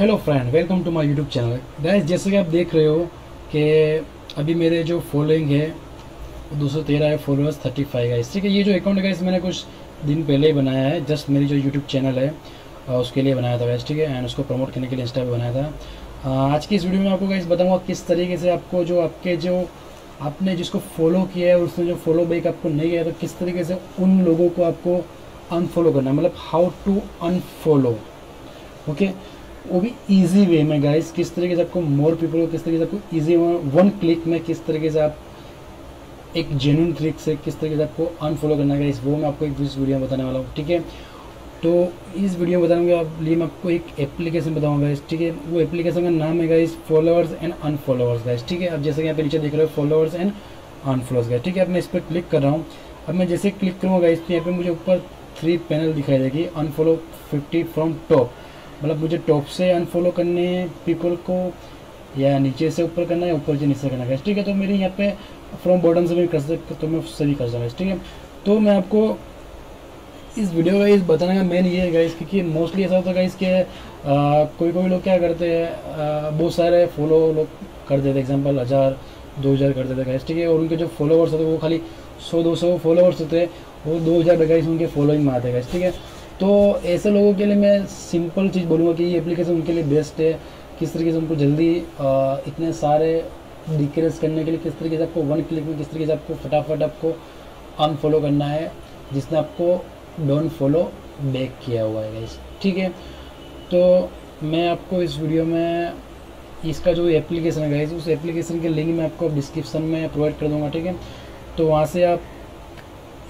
Hello friend, welcome to my YouTube channel guys. जैसे कि आप देख रहे हो कि अभी मेरे जो फॉलोइंग है 213 है, फॉलोअर्स 35 है। ठीक है, ये जो अकाउंट है गाइस मैंने कुछ दिन पहले ही बनाया है। जस्ट मेरी जो यूट्यूब चैनल है उसके लिए बनाया था गाइस। ठीक है, एंड उसको प्रमोट करने के लिए इंस्टा पे बनाया था। आज की इस वीडियो में आपको गाइस बताऊँगा किस तरीके से आपको जो आपने जिसको फॉलो किया है और उसने जो फॉलो बैक आपको नहीं किया तो किस तरीके से उन लोगों को आपको अनफॉलो करना है, मतलब हाउ टू अनफॉलो। ओके, वो भी इजी वे में गाइस, किस तरीके से आपको मोर पीपल को किस तरीके से आपको इजी वन क्लिक में किस तरीके से आप एक जेन्युइन क्लिक से किस तरीके से आपको अनफॉलो करना है गाइस, वो मैं आपको एक दूसरी वीडियो में बताने वाला हूँ। ठीक है, तो इस वीडियो में बताऊँगा, मैं आपको एक एप्लीकेशन बताऊँगा गाइस। ठीक है, वो एप्लीकेशन का नाम है guys followers and unfollowers guys. ठीक है, अब जैसे कि यहाँ पे नीचे देख रहे हो फॉलोअर्स एंड अनफॉलोवर्स गाइस। ठीक है, अब मैं इस पर क्लिक कर रहा हूँ। अब मैं जैसे क्लिक करूँगा गाइस तो यहाँ पे मुझे ऊपर 3 पैनल दिखाई देगी, अनफॉलो 50 फ्रॉम टॉप, मतलब मुझे टॉप से अनफॉलो करने हैं पीपल को या नीचे से ऊपर करना है, ऊपर से नीचे करना है। ठीक है, तो मेरी यहाँ पे फ्रॉम बॉटम से भी कर सकते, तो मैं सभी कर सकता हूँ। ठीक है, तो मैं आपको इस वीडियो में इस बताने का मेन ये है गाइस, क्योंकि मोस्टली ऐसा होता है गाइस के कोई लोग क्या करते हैं, बहुत सारे फॉलो लोग कर देते, एग्जाम्पल 1000 2000 कर देते गाइस। ठीक है, और उनके जो फॉलोवर्स होते हैं वो खाली 100 200 फॉलोवर्स होते हैं, वो 2000 गाइस उनके फॉलोइंग में आते गाइस। ठीक है, तो ऐसे लोगों के लिए मैं सिंपल चीज़ बोलूँगा कि ये एप्लीकेशन उनके लिए बेस्ट है, किस तरीके से उनको जल्दी इतने सारे डिक्रेस करने के लिए किस तरीके से आपको वन क्लिक में किस तरीके से आपको फटाफट आपको अनफॉलो करना है जिसने आपको डोंट फॉलो बैक किया हुआ है गाइस। ठीक है, तो मैं आपको इस वीडियो में इसका जो एप्लीकेशन है गाइस उस एप्लीकेशन के लिंक मैं आपको डिस्क्रिप्शन में प्रोवाइड कर दूँगा। ठीक है, तो वहाँ से आप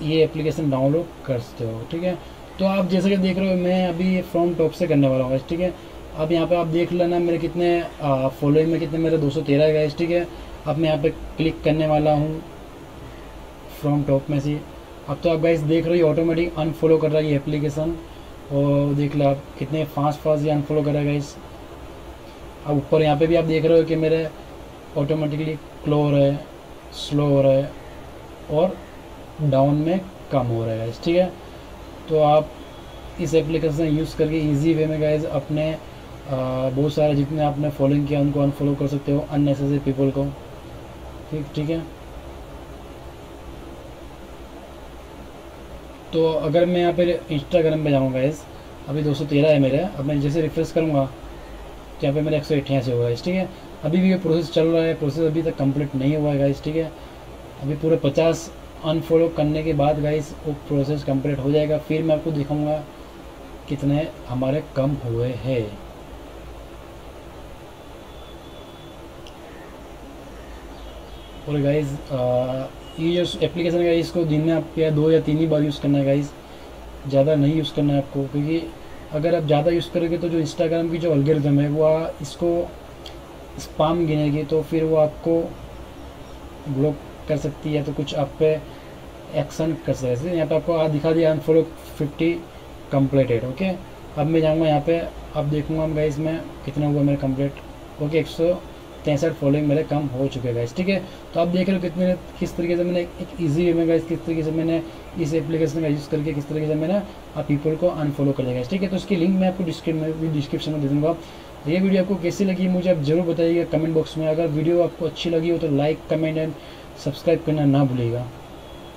ये एप्लीकेशन डाउनलोड कर सकते हो। ठीक है, तो आप जैसे कि देख रहे हो मैं अभी फ्रॉम टॉप से करने वाला हूँ गाइस। ठीक है, अब यहाँ पे आप देख लेना मेरे कितने फॉलोइंग में कितने मेरे 213 है गाइस। ठीक है, अब मैं यहाँ पे क्लिक करने वाला हूँ फ्रॉम टॉप में से। अब तो आप गाइस देख रहे हो ऑटोमेटिक अनफॉलो कर रहा है ये एप्लीकेशन, और देख लो आप कितने फास्ट ये अनफॉलो कर रहा है गाइस। अब ऊपर यहाँ पर भी आप देख रहे हो कि मेरे ऑटोमेटिकली क्लो हो रहा है, स्लो हो रहा है और डाउन में कम हो रहा है गाइस। ठीक है, तो आप इस एप्लीकेशन यूज़ करके इजी वे में गाइस अपने बहुत सारे जितने आपने फॉलोइंग किया उनको अनफॉलो कर सकते हो, अननेसेसरी पीपल को। ठीक है, तो अगर मैं यहाँ पर इंस्टाग्राम पे जाऊँगा गाइस, अभी 213 है मेरा, अब मैं जैसे रिफ्रेश करूँगा तो यहाँ पर मेरा 188 होगा गाइस। ठीक है, अभी भी ये प्रोसेस चल रहा है, प्रोसेस अभी तक कम्प्लीट नहीं हुआ है गाइस। ठीक है, अभी पूरे 50 अनफॉलो करने के बाद गाइस वो प्रोसेस कंप्लीट हो जाएगा, फिर मैं आपको दिखाऊंगा कितने हमारे कम हुए हैं। और गाइस ये जो एप्लीकेशन है गाइस इसको दिन में आप या 2 या 3 ही बार यूज़ करना है गाइस, ज़्यादा नहीं यूज़ करना है आपको, क्योंकि अगर आप ज़्यादा यूज़ करोगे तो जो इंस्टाग्राम की जो एल्गोरिथम है वो इसको स्पैम गिनेगी, तो फिर वो आपको ब्लॉक कर सकती है, तो कुछ आप पे एक्शन कर सकते हैं। यहाँ पे आपको आज दिखा दिया अनफॉलो 50 कम्प्लीटेड। ओके, अब मैं जाऊँगा यहाँ पे, अब देखूँगा हम गाइस में कितना हुआ मेरा कम्प्लीट। ओके, 163 फॉलोइंग मेरे कम हो चुके हैं गाइस। ठीक है, तो आप देख रहे हो कितने किस तरीके से मैंने एक ईजी वे में गाइस किस तरीके से मैंने इस एप्लीकेशन का यूज़ करके किस तरीके से मैंने आप पीपल को अनफॉलो कर दिया। ठीक है, तो उसकी लिंक मैं आपको डिस्क्रिप्शन में दे दूँगा। ये वीडियो आपको कैसी लगी मुझे आप ज़रूर बताइएगा कमेंट बॉक्स में। अगर वीडियो आपको अच्छी लगी हो तो लाइक, कमेंट एंड सब्सक्राइब करना ना भूलिएगा।